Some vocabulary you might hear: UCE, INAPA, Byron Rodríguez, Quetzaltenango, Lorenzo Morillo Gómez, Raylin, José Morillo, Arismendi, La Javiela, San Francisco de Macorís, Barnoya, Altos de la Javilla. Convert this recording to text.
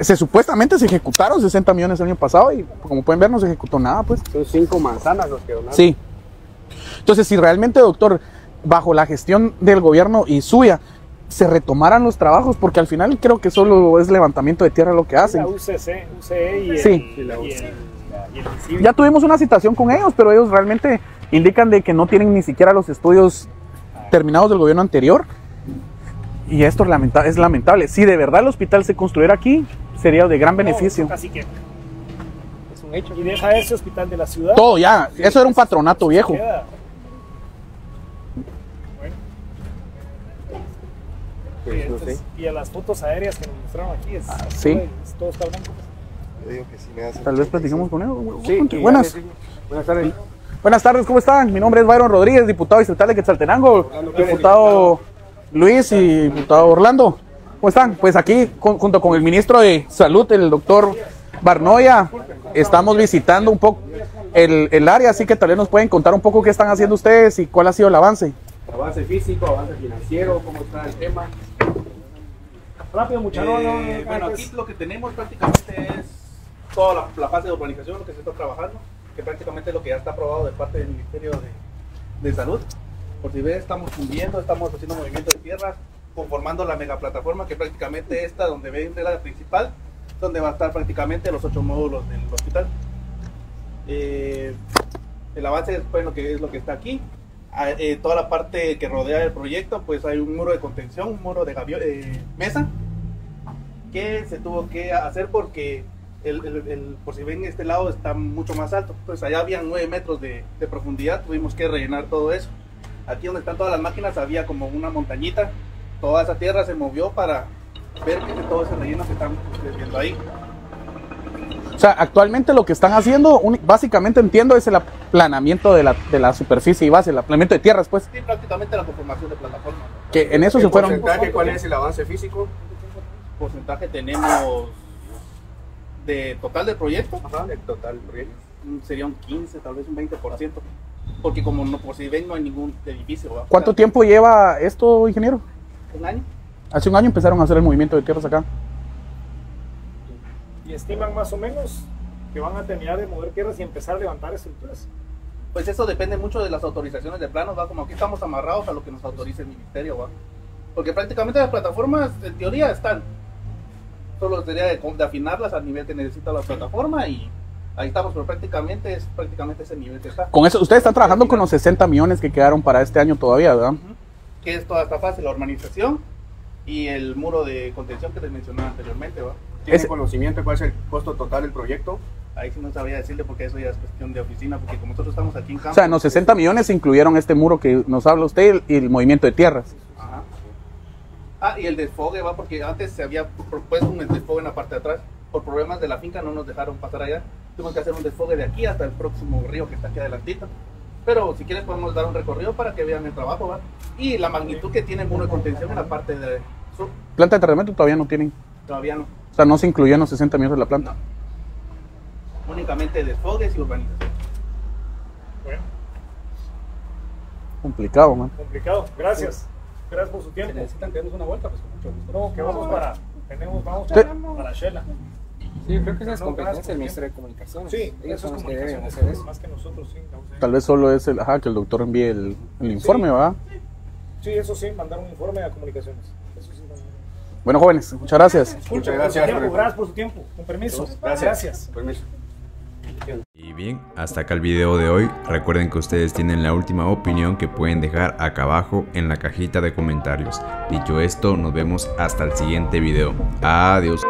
Se supuestamente se ejecutaron 60 millones el año pasado y como pueden ver no se ejecutó nada, pues. Son 5 manzanas los que donaron. Sí. Entonces, si realmente, doctor, bajo la gestión del gobierno y suya, se retomaran los trabajos, porque al final creo que solo es levantamiento de tierra lo que hacen. La UCE y el, sí. y el ya tuvimos una citación con ellos, pero ellos realmente indican de que no tienen ni siquiera los estudios terminados del gobierno anterior. Y esto es lamentable. Si de verdad el hospital se construyera aquí, sería de gran beneficio. Así que es un hecho. Y deja ese hospital de la ciudad. Todo ya. Sí, eso era un patronato viejo. Queda. Pues, no sé. Y a las fotos aéreas que nos mostraron aquí es, sí. Todo está blanco. Yo digo que si me hace. Tal vez platicamos con él. Sí, buenas. Buenas tardes. Buenas tardes, ¿cómo están? Mi nombre es Byron Rodríguez, diputado distrital de Quetzaltenango, diputado Luis y diputado Orlando. ¿Cómo están? Pues aquí junto con el ministro de Salud, el doctor Barnoya, estamos visitando un poco el área, así que tal vez nos pueden contar un poco qué están haciendo ustedes y cuál ha sido el avance. Avance físico, avance financiero, ¿cómo está el tema? Rápido, muchachos. Bueno, aquí lo que tenemos prácticamente es toda la fase de urbanización, lo que se está trabajando, que prácticamente es lo que ya está aprobado de parte del Ministerio de Salud. Por si ves, estamos fundiendo, estamos haciendo movimiento de tierras, conformando la megaplataforma, que prácticamente esta, donde ven de la principal, donde va a estar prácticamente los 8 módulos del hospital. El avance después es lo que está aquí. Toda la parte que rodea el proyecto, pues hay un muro de contención, un muro de mesa, que se tuvo que hacer porque por si ven este lado está mucho más alto, pues allá habían 9 metros de profundidad, tuvimos que rellenar todo eso. Aquí donde están todas las máquinas había como una montañita, toda esa tierra se movió para ver que todo ese relleno que están viendo ahí. O sea, actualmente lo que están haciendo, básicamente entiendo, es el aplanamiento de la superficie y base, el aplanamiento de tierras, pues. Sí, prácticamente la conformación de plataforma. Que en eso se fueron. Porcentaje, ¿cuál es el avance físico? Porcentaje tenemos de total del proyecto. Ajá, del total del proyecto. Sería un 15, tal vez un 20%. Porque como no, por si ven, no hay ningún edificio. ¿Verdad? ¿Cuánto tiempo lleva esto, ingeniero? Un año. Hace un año empezaron a hacer el movimiento de tierras acá. Y estiman más o menos que van a terminar de mover tierras y empezar a levantar estructuras. Pues eso depende mucho de las autorizaciones de planos, ¿va? Como aquí estamos amarrados a lo que nos autorice el ministerio, ¿va? Porque prácticamente las plataformas en teoría están. Solo sería de afinarlas al nivel que necesita la plataforma y ahí estamos, pero prácticamente ese nivel que está. Con eso, ustedes están trabajando con los 60 millones que quedaron para este año todavía, ¿verdad? Que es toda esta fase, la urbanización y el muro de contención que les mencionaba anteriormente, ¿va? ¿Tienen conocimiento de cuál es el costo total del proyecto? Ahí sí no sabría decirle porque eso ya es cuestión de oficina, porque como nosotros estamos aquí en campo... O sea, en los 60 millones incluyeron este muro que nos habla usted y el movimiento de tierras. Ajá. Y el desfogue, va, porque antes se había propuesto un desfogue en la parte de atrás. Por problemas de la finca no nos dejaron pasar allá. Tuvimos que hacer un desfogue de aquí hasta el próximo río que está aquí adelantito. Pero si quieres podemos dar un recorrido para que vean el trabajo, va. Y la magnitud que tiene el muro de contención en la parte de sur. ¿Planta de tratamiento todavía no tienen? Todavía no. O sea, no se incluyen los 60 millones de la planta. No. Únicamente desfogues y urbanización. Bueno. Complicado, man. Complicado. Gracias. Sí. Gracias por su tiempo. Si necesitan que demos una vuelta, pues con mucho gusto. No, que vamos para... Vamos para Shela. Sí, creo que esas competencias del Ministerio de Comunicaciones. Sí, ellos son los que deben hacer eso. Más que nosotros, sí. Tal vez solo es que el doctor envíe el informe, ¿verdad? Sí, eso sí, mandar un informe a Comunicaciones. Eso sí. Bueno, jóvenes, muchas gracias. Muchas gracias por su tiempo. Con permiso. Gracias. Con permiso. Y bien, hasta acá el video de hoy. Recuerden que ustedes tienen la última opinión que pueden dejar acá abajo en la cajita de comentarios. Dicho esto, nos vemos hasta el siguiente video. Adiós.